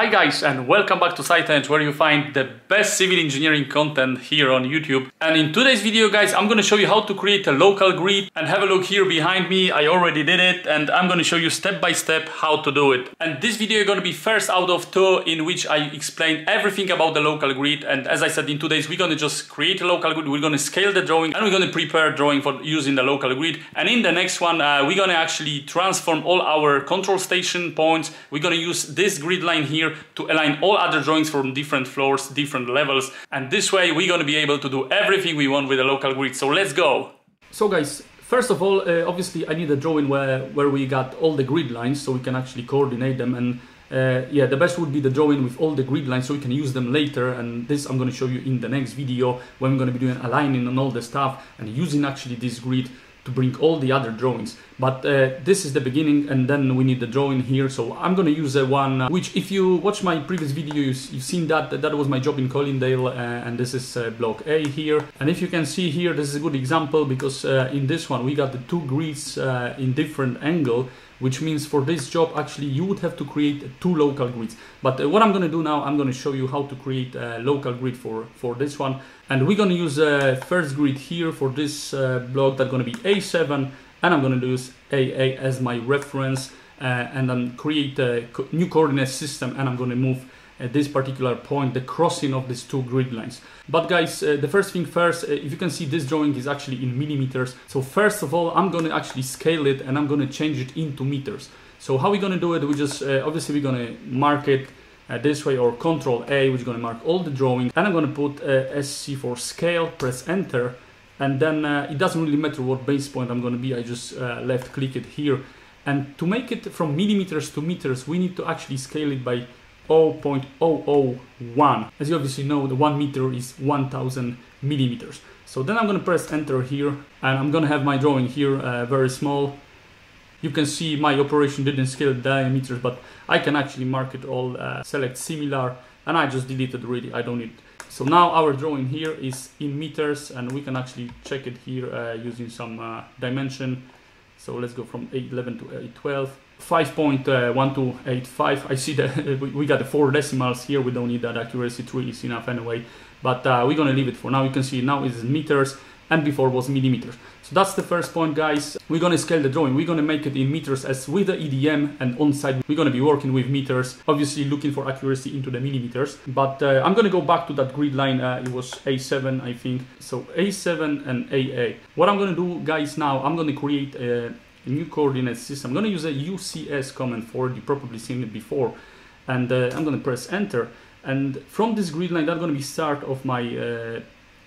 Hi guys, and welcome back to SITENG, where you find the best civil engineering content here on YouTube. And in today's video, guys, I'm gonna show you how to create a local grid. And have a look here behind me, I already did it, and I'm gonna show you step by step how to do it. And this video is gonna be first out of two, in which I explain everything about the local grid. And as I said, in 2 days, we're gonna just create a local grid, we're gonna scale the drawing, and we're gonna prepare drawing for using the local grid. And in the next one, we're gonna actually transform all our control station points. We're gonna use this grid line here to align all other drawings from different floors, different levels, and this way we're going to be able to do everything we want with the local grid. So let's go. So guys, first of all, obviously I need a drawing where we got all the grid lines so we can actually coordinate them, and yeah, the best would be the drawing with all the grid lines so we can use them later. And this I'm going to show you in the next video when we're going to be doing aligning and all the stuff and using actually this grid to bring all the other drawings. But this is the beginning, and then we need the drawing here. So I'm gonna use a one which, if you watch my previous video, you've seen that was my job in Collindale, and this is block A here. And if you can see here, this is a good example because in this one we got the two grids in different angle, which means for this job actually you would have to create two local grids. But what I'm gonna do now, I'm gonna show you how to create a local grid for this one. And we're gonna use a first grid here for this block that's gonna be A7, and I'm gonna use AA as my reference, and then create a new coordinate system, and I'm gonna move at this particular point the crossing of these two grid lines. But guys, the first thing first, if you can see, this drawing is actually in millimeters. So first of all, I'm gonna actually scale it and I'm gonna change it into meters. So how we gonna do it? We just obviously we're gonna mark it this way, or Control A, which is gonna mark all the drawing, and I'm gonna put SC for scale, press enter, and then it doesn't really matter what base point I'm gonna be, I just left click it here. And to make it from millimeters to meters, we need to actually scale it by 0.001. As you obviously know, the 1 meter is 1000 millimeters. So then I'm gonna press enter here, and I'm gonna have my drawing here very small. You can see my operation didn't scale diameters, but I can actually mark it all, select similar, and I just deleted really, I don't need it. So now our drawing here is in meters, and we can actually check it here using some dimension. So let's go from 811 to 812. 5.1285. I see that we got the 4 decimals here. We don't need that accuracy. 3 is enough anyway. But we're gonna leave it for now. You can see now it's meters, and before was millimeters. So that's the first point, guys. We're gonna scale the drawing. We're gonna make it in meters, as with the EDM and on-site we're gonna be working with meters, obviously looking for accuracy into the millimeters. But I'm gonna go back to that grid line. It was A7, I think. So A7 and AA. What I'm gonna do, guys, now I'm gonna create a new coordinate system. I'm gonna use a UCS command for it. You probably seen it before, and I'm gonna press enter. And from this grid line, that's gonna be start of my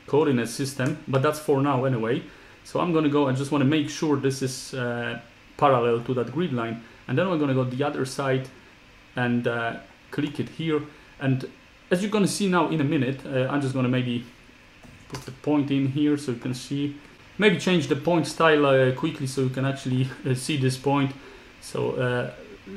coordinate system, but that's for now anyway. So I'm gonna go and just wanna make sure this is parallel to that grid line, and then we're gonna go the other side and click it here. And as you're gonna see now in a minute, I'm just gonna maybe put the point in here so you can see. Maybe change the point style quickly so you can actually see this point. So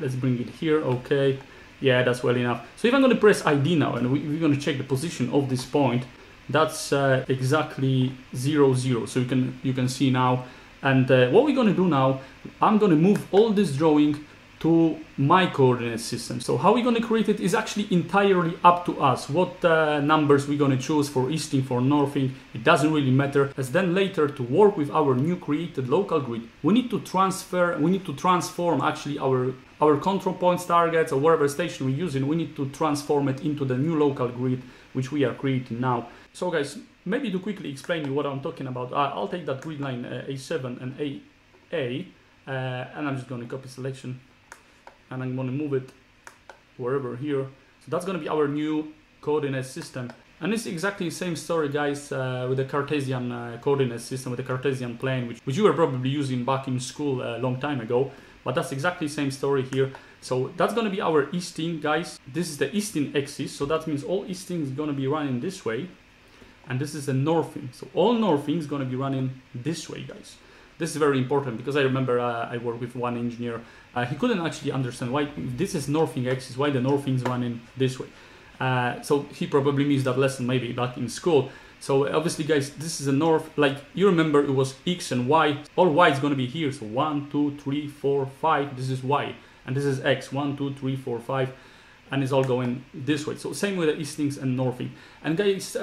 let's bring it here. Okay, yeah, that's well enough. So if I'm gonna press ID now, and we're gonna check the position of this point, that's exactly 0, 0. So you can see now. And what we're gonna do now, I'm gonna move all this drawing to my coordinate system. So how we're gonna create it is actually entirely up to us. What numbers we're gonna choose for easting, for northing, it doesn't really matter. As then later, to work with our new created local grid, we need to transform actually our control points, targets, or whatever station we're using. We need to transform it into the new local grid, which we are creating now. So guys, maybe to quickly explain you what I'm talking about, I'll take that grid line A7 and AA, and I'm just gonna copy selection, and I'm gonna move it wherever here. So that's gonna be our new coordinate system. And it's exactly the same story, guys, with the Cartesian coordinate system, with the Cartesian plane, which you were probably using back in school a long time ago. But that's exactly the same story here. So that's gonna be our easting, guys. This is the easting axis, so that means all easting is gonna be running this way. And this is the northing, so all northing is gonna be running this way, guys. This is very important because I remember I worked with one engineer. He couldn't actually understand why this is northing axis, why the northing is running this way. So he probably missed that lesson maybe back in school. So obviously, guys, this is a north, like you remember it was X and Y. All Y is going to be here. So 1, 2, 3, 4, 5. This is Y. And this is X. 1, 2, 3, 4, 5. and it's all going this way. So same with the eastings and northing. And guys,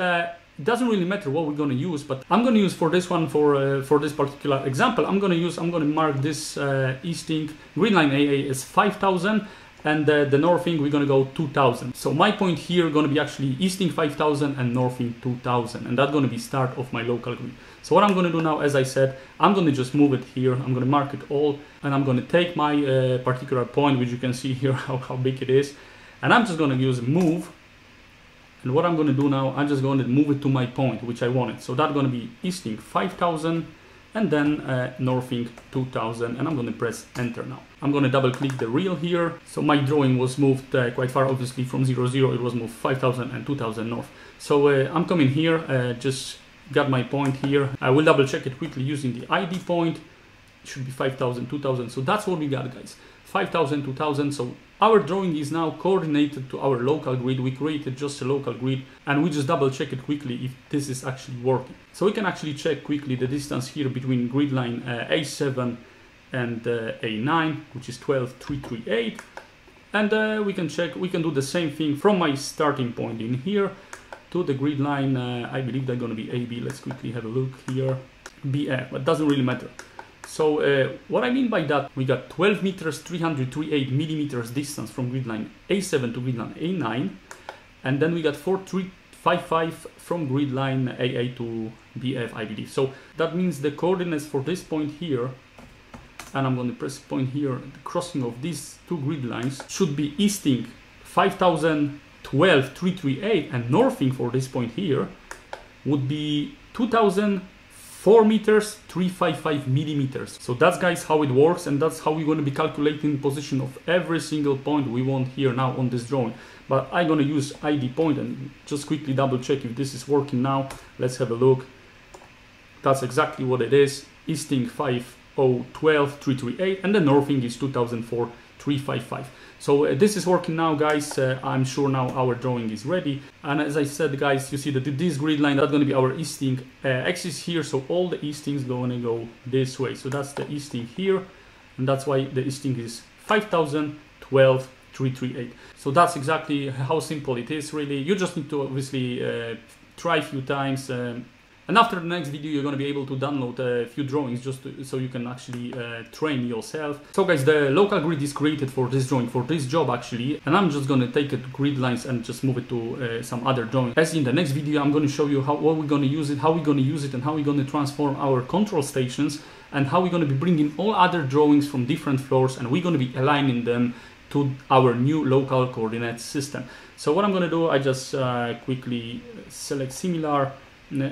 it doesn't really matter what we're going to use, but I'm going to use for this one, for this particular example, I'm going to mark this easting green line AA as 5,000. And the northing, we're going to go 2,000. So my point here going to be actually easting 5,000 and northing 2,000. And that's going to be start of my local grid. So what I'm going to do now, as I said, I'm going to just move it here. I'm going to mark it all. And I'm going to take my particular point, which you can see here how big it is. And I'm just going to use move. And what I'm going to do now, I'm just going to move it to my point, which I wanted. So that's going to be easting 5,000. And then northing 2000, and I'm going to press enter now. I'm going to double click the reel here. So my drawing was moved quite far, obviously from 0, 0, it was moved 5,000 and 2,000 north. So I'm coming here, just got my point here. I will double check it quickly using the ID point. It should be 5,000, 2,000. So that's what we got, guys. 5,000, 2,000. So our drawing is now coordinated to our local grid. We created just a local grid and we just double check it quickly if this is actually working. So we can actually check quickly the distance here between grid line A7 and A9, which is 12,338. And we can check, we can do the same thing from my starting point in here to the grid line. I believe they're going to be AB. Let's quickly have a look here. BF, but doesn't really matter. So what I mean by that, we got 12 meters, 338 millimeters distance from grid line A7 to grid line A9. And then we got 4355 from grid line AA to BF, I believe. So that means the coordinates for this point here, and I'm going to press point here, the crossing of these two grid lines should be easting 5,000, 12, 338, and northing for this point here would be 2,000. 4 meters, 355 millimeters. So that's, guys, how it works, and that's how we're going to be calculating position of every single point we want here now on this drawing. But I'm going to use ID point and just quickly double check if this is working now. Let's have a look. That's exactly what it is. Easting 5,012,338, and the northing is 2,004,355. So this is working now, guys. I'm sure now our drawing is ready. And as I said, guys, you see that this grid line, that's going to be our easting axis here. So all the eastings going to go this way. So that's the easting here. And that's why the easting is 5,012,338. So that's exactly how simple it is, really. You just need to obviously try a few times. And after the next video, you're going to be able to download a few drawings just to, so you can actually train yourself. So, guys, the local grid is created for this drawing, for this job actually. And I'm just going to take it grid lines and just move it to some other drawing. As in the next video, I'm going to show you how we're going to use it, and how we're going to transform our control stations, and how we're going to be bringing all other drawings from different floors, and we're going to be aligning them to our new local coordinate system. So what I'm going to do, I just quickly select similar.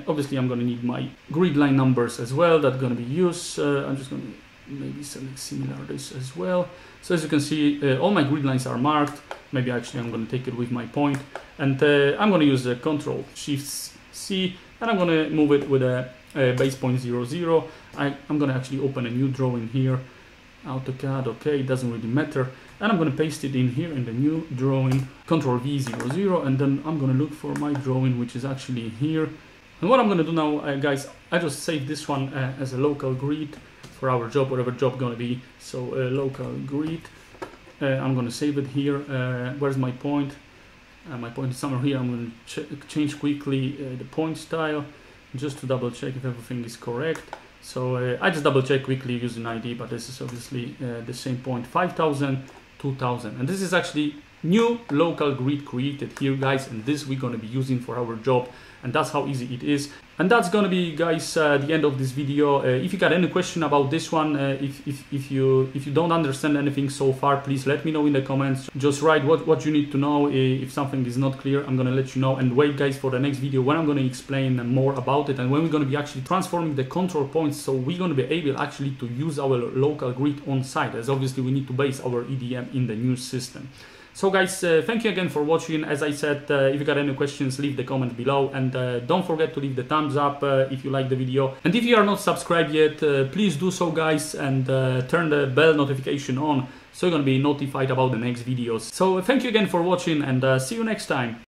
Obviously, I'm going to need my grid line numbers as well. That's going to be used. I'm just going to maybe select similar this as well. So as you can see, all my grid lines are marked. Maybe actually I'm going to take it with my point. And I'm going to use the Control Shift C, and I'm going to move it with a base point 0, 0. I'm going to actually open a new drawing here. AutoCAD, okay, it doesn't really matter. And I'm going to paste it in here in the new drawing. Control V 0, 0, and then I'm going to look for my drawing, which is actually here. And what I'm going to do now, guys, I just save this one as a local grid for our job, whatever job going to be. So local grid, I'm going to save it here. Where's my point? My point is somewhere here. I'm going to change quickly the point style just to double check if everything is correct. So I just double check quickly using ID, but this is obviously the same point, 5,000, 2,000. And this is actually new local grid created here, guys, and this we're going to be using for our job, and that's how easy it is. And that's going to be, guys, the end of this video. If you got any question about this one, if you don't understand anything so far, please let me know in the comments. Just write what you need to know. If something is not clear, I'm going to let you know. And wait, guys, for the next video when I'm going to explain more about it, and when we're going to be actually transforming the control points, so we're going to be able actually to use our local grid on site, as obviously we need to base our EDM in the new system. So, guys, thank you again for watching. As I said, if you got any questions, leave the comment below, and don't forget to leave the thumbs up if you like the video. And if you are not subscribed yet, please do so, guys, and turn the bell notification on so you're gonna be notified about the next videos. So thank you again for watching, and see you next time.